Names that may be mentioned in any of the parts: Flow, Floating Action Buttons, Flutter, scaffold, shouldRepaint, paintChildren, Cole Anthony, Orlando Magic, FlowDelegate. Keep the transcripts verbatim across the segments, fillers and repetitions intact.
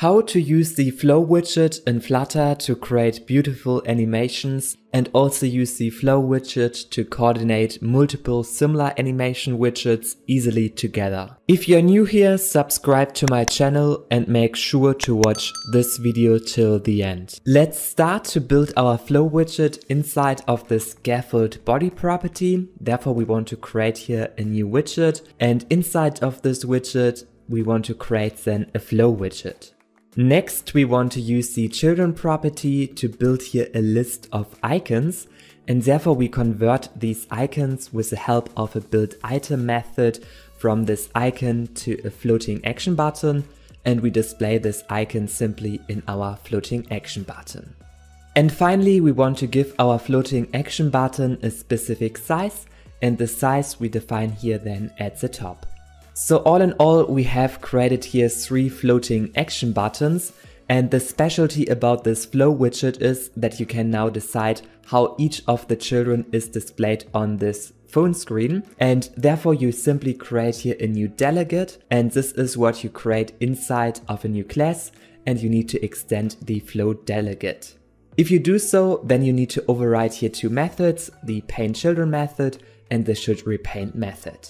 How to use the Flow widget in Flutter to create beautiful animations, and also use the Flow widget to coordinate multiple similar animation widgets easily together. If you're new here, subscribe to my channel and make sure to watch this video till the end. Let's start to build our Flow widget inside of the scaffold body property. Therefore, we want to create here a new widget, and inside of this widget, we want to create then a Flow widget. Next, we want to use the children property to build here a list of icons, and therefore we convert these icons with the help of a build item method from this icon to a floating action button, and we display this icon simply in our floating action button. And finally, we want to give our floating action button a specific size, and the size we define here then at the top. So all in all, we have created here three floating action buttons, and the specialty about this Flow widget is that you can now decide how each of the children is displayed on this phone screen, and therefore you simply create here a new delegate, and this is what you create inside of a new class, and you need to extend the FlowDelegate. If you do so, then you need to override here two methods, the paintChildren method and the shouldRepaint method.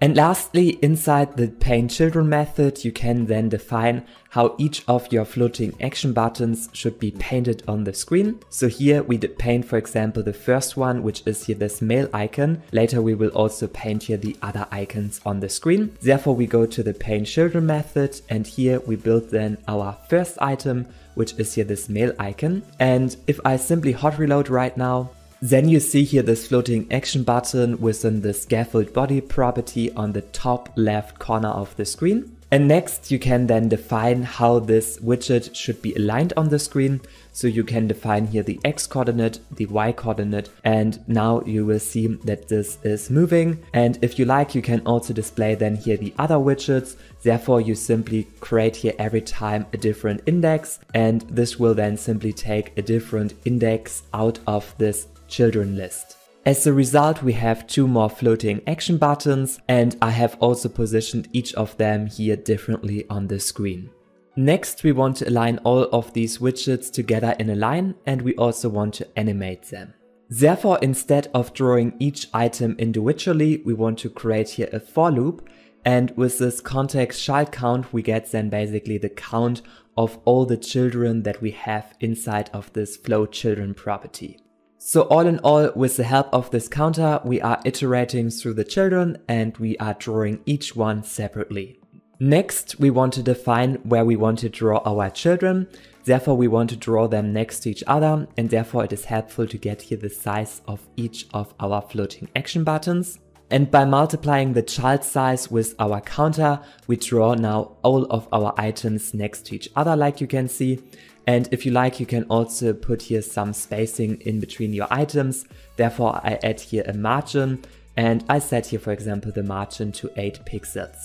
And lastly, inside the paintChildren method, you can then define how each of your floating action buttons should be painted on the screen. So here we paint, for example, the first one, which is here this mail icon. Later we will also paint here the other icons on the screen. Therefore we go to the paintChildren method, and here we build then our first item, which is here this mail icon. And if I simply hot reload right now, then you see here this floating action button within the scaffold body property on the top left corner of the screen. And next you can then define how this widget should be aligned on the screen. So you can define here the X coordinate, the Y coordinate, and now you will see that this is moving. And if you like, you can also display then here the other widgets. Therefore you simply create here every time a different index, and this will then simply take a different index out of this children list. As a result, we have two more floating action buttons, and I have also positioned each of them here differently on the screen. Next, we want to align all of these widgets together in a line, and we also want to animate them. Therefore, instead of drawing each item individually, we want to create here a for loop, and with this context child count, we get then basically the count of all the children that we have inside of this Flow children property. So all in all, with the help of this counter, we are iterating through the children and we are drawing each one separately. Next, we want to define where we want to draw our children. Therefore, we want to draw them next to each other, and therefore it is helpful to get here the size of each of our floating action buttons. And by multiplying the child size with our counter, we draw now all of our items next to each other, like you can see. And if you like, you can also put here some spacing in between your items. Therefore, I add here a margin, and I set here, for example, the margin to eight pixels.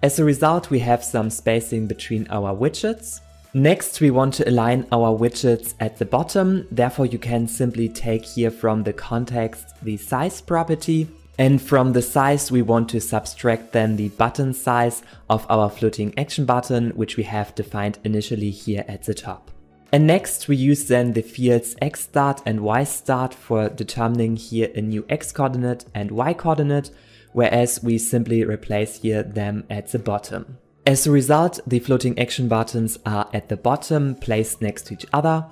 As a result, we have some spacing between our widgets. Next, we want to align our widgets at the bottom. Therefore, you can simply take here from the context the size property. And from the size, we want to subtract then the button size of our floating action button, which we have defined initially here at the top. And next, we use then the fields X start and Y start for determining here a new X coordinate and Y coordinate, whereas we simply replace here them at the bottom. As a result, the floating action buttons are at the bottom, placed next to each other.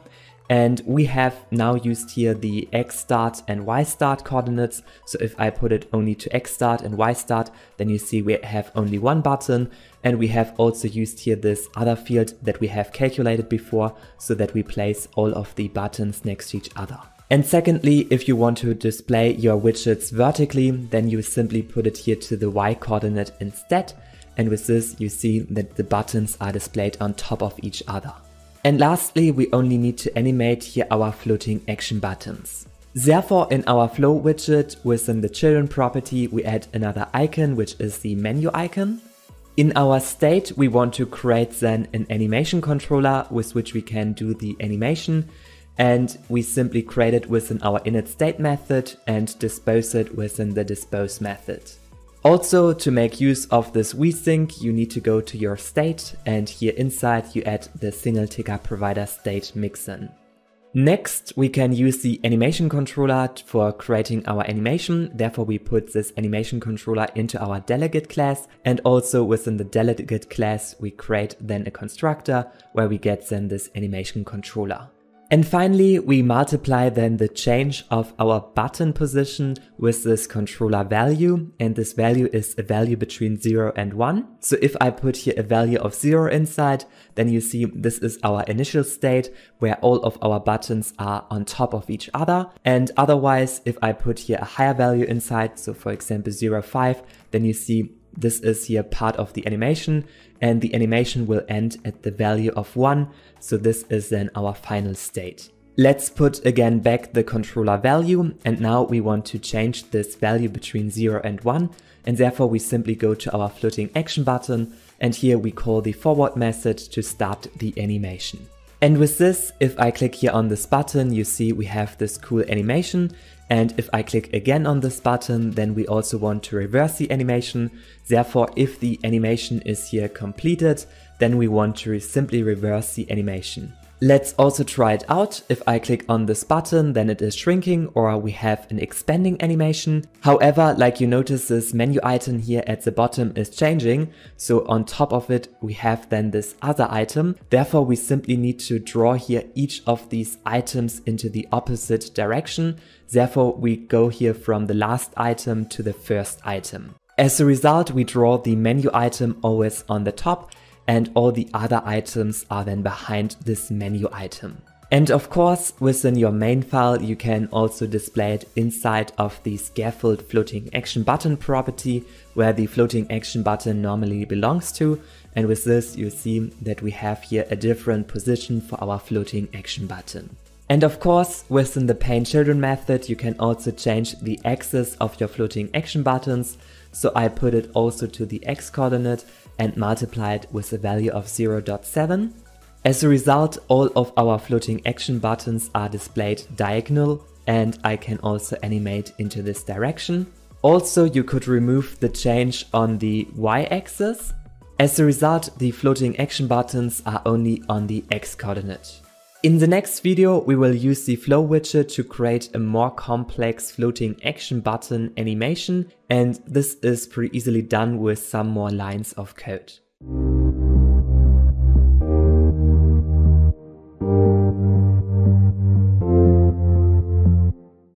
And we have now used here the X start and Y start coordinates. So if I put it only to X start and Y start, then you see we have only one button. And we have also used here this other field that we have calculated before, so that we place all of the buttons next to each other. And secondly, if you want to display your widgets vertically, then you simply put it here to the Y coordinate instead. And with this, you see that the buttons are displayed on top of each other. And lastly, we only need to animate here our floating action buttons. Therefore, in our Flow widget within the children property, we add another icon, which is the menu icon. In our state, we want to create then an animation controller with which we can do the animation. And we simply create it within our initState method and dispose it within the dispose method. Also, to make use of this vsync, you need to go to your state, and here inside you add the single ticker provider state mixin. Next, we can use the animation controller for creating our animation. Therefore, we put this animation controller into our delegate class, and also within the delegate class, we create then a constructor where we get then this animation controller. And finally, we multiply then the change of our button position with this controller value, and this value is a value between zero and one. So if I put here a value of zero inside, then you see this is our initial state where all of our buttons are on top of each other. And otherwise, if I put here a higher value inside, so for example zero, five, then you see this is here part of the animation, and the animation will end at the value of one. So this is then our final state. Let's put again back the controller value, and now we want to change this value between zero and one, and therefore we simply go to our floating action button, and here we call the forward method to start the animation. And with this, if I click here on this button, you see we have this cool animation. And if I click again on this button, then we also want to reverse the animation. Therefore, if the animation is here completed, then we want to simply reverse the animation. Let's also try it out. If I click on this button, then it is shrinking, or we have an expanding animation. However, like you notice, this menu item here at the bottom is changing. So on top of it, we have then this other item. Therefore, we simply need to draw here each of these items into the opposite direction. Therefore, we go here from the last item to the first item. As a result, we draw the menu item always on the top, and all the other items are then behind this menu item. And of course, within your main file, you can also display it inside of the scaffold floating action button property, where the floating action button normally belongs to. And with this, you see that we have here a different position for our floating action button. And of course, within the PaintChildren method, you can also change the axis of your floating action buttons. So I put it also to the x coordinate and multiply it with a value of zero point seven. As a result, all of our floating action buttons are displayed diagonal, and I can also animate into this direction. Also, you could remove the change on the y-axis. As a result, the floating action buttons are only on the x-coordinate. In the next video, we will use the Flow widget to create a more complex floating action button animation, and this is pretty easily done with some more lines of code.